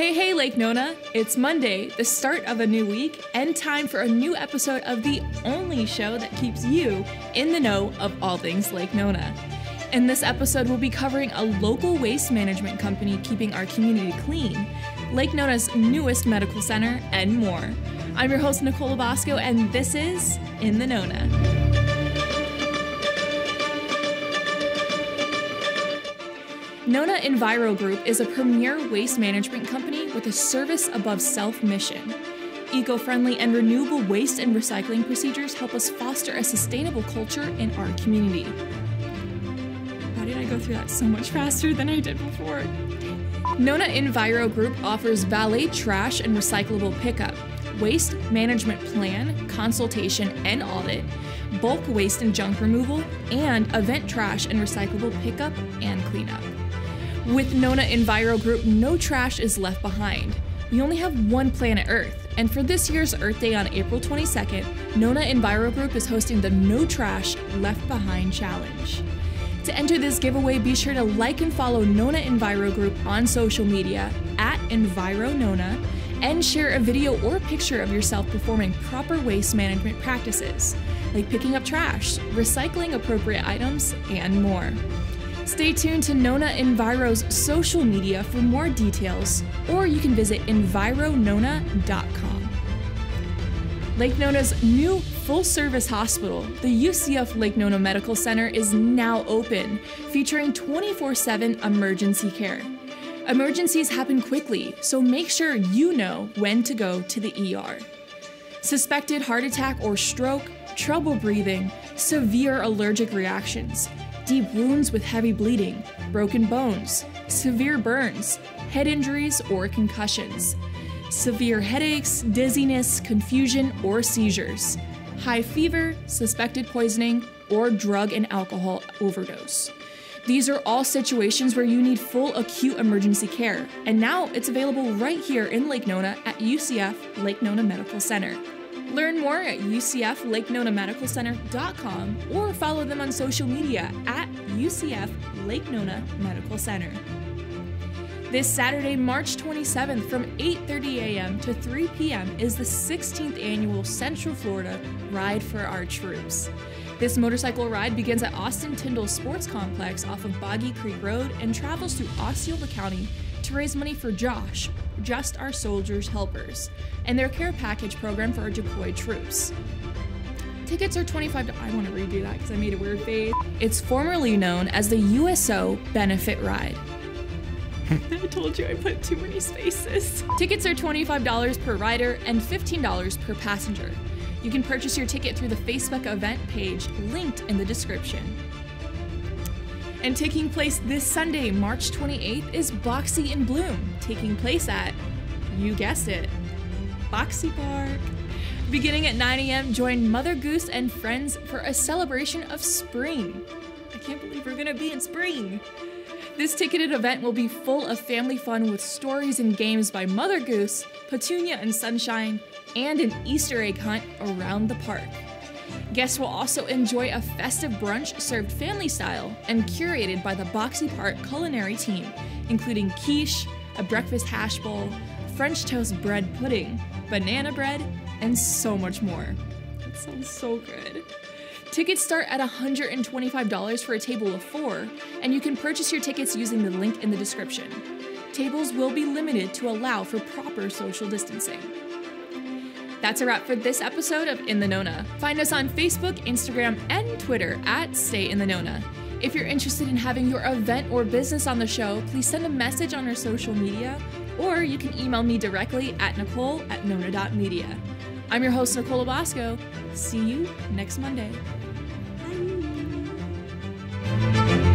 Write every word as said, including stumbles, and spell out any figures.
Hey, hey, Lake Nona. It's Monday, the start of a new week, and time for a new episode of the only show that keeps you in the know of all things Lake Nona. In this episode, we'll be covering a local waste management company keeping our community clean, Lake Nona's newest medical center, and more. I'm your host, Nicole LaBosco, and this is In the Nona. Nona Enviro Group is a premier waste management company with a service above self mission. Eco-friendly and renewable waste and recycling procedures help us foster a sustainable culture in our community. Why did I go through that so much faster than I did before? Nona Enviro Group offers valet trash and recyclable pickup, waste management plan, consultation and audit, bulk waste and junk removal, and event trash and recyclable pickup and cleanup. With Nona Enviro Group, no trash is left behind. We only have one planet Earth, and for this year's Earth Day on April twenty-second, Nona Enviro Group is hosting the No Trash Left Behind Challenge. To enter this giveaway, be sure to like and follow Nona Enviro Group on social media at EnviroNona and share a video or picture of yourself performing proper waste management practices, like picking up trash, recycling appropriate items, and more. Stay tuned to Nona Enviro's social media for more details, or you can visit enviro nona dot com. Lake Nona's new full-service hospital, the U C F Lake Nona Medical Center, is now open, featuring twenty-four seven emergency care. Emergencies happen quickly, so make sure you know when to go to the E R. Suspected heart attack or stroke, trouble breathing, severe allergic reactions, deep wounds with heavy bleeding, broken bones, severe burns, head injuries or concussions, severe headaches, dizziness, confusion, or seizures, high fever, suspected poisoning, or drug and alcohol overdose. These are all situations where you need full acute emergency care, and now it's available right here in Lake Nona at U C F Lake Nona Medical Center. Learn more at U C F Lake Nona Medical Center dot com or follow them on social media at U C F Lake Nona Medical Center. This Saturday, March twenty-seventh, from eight thirty a m to three p m is the sixteenth annual Central Florida Ride for Our Troops. This motorcycle ride begins at Austin Tyndall Sports Complex off of Boggy Creek Road and travels through Osceola County to raise money for Josh, Just Our Soldiers Helpers, and their care package program for our deployed troops. Tickets are twenty-five dollars. I want to redo that because I made a weird face. It's formerly known as the U S O Benefit Ride. I told you I put too many spaces. Tickets are twenty-five dollars per rider and fifteen dollars per passenger. You can purchase your ticket through the Facebook event page linked in the description. And taking place this Sunday, March twenty-eighth, is Boxi in Bloom, taking place at, you guessed it, Boxi Park. Beginning at nine a m, join Mother Goose and friends for a celebration of spring. I can't believe we're gonna be in spring. This ticketed event will be full of family fun with stories and games by Mother Goose, Petunia and Sunshine, and an Easter egg hunt around the park. Guests will also enjoy a festive brunch served family style and curated by the Boxi Park culinary team, including quiche, a breakfast hash bowl, French toast bread pudding, banana bread, and so much more. That sounds so good. Tickets start at one hundred twenty-five dollars for a table of four, and you can purchase your tickets using the link in the description. Tables will be limited to allow for proper social distancing. That's a wrap for this episode of In the Nona. Find us on Facebook, Instagram, and Twitter at Stay in the Nona. If you're interested in having your event or business on the show, please send a message on our social media, or you can email me directly at nicole at nona dot media. I'm your host, Nicole LaBosco. See you next Monday. Bye.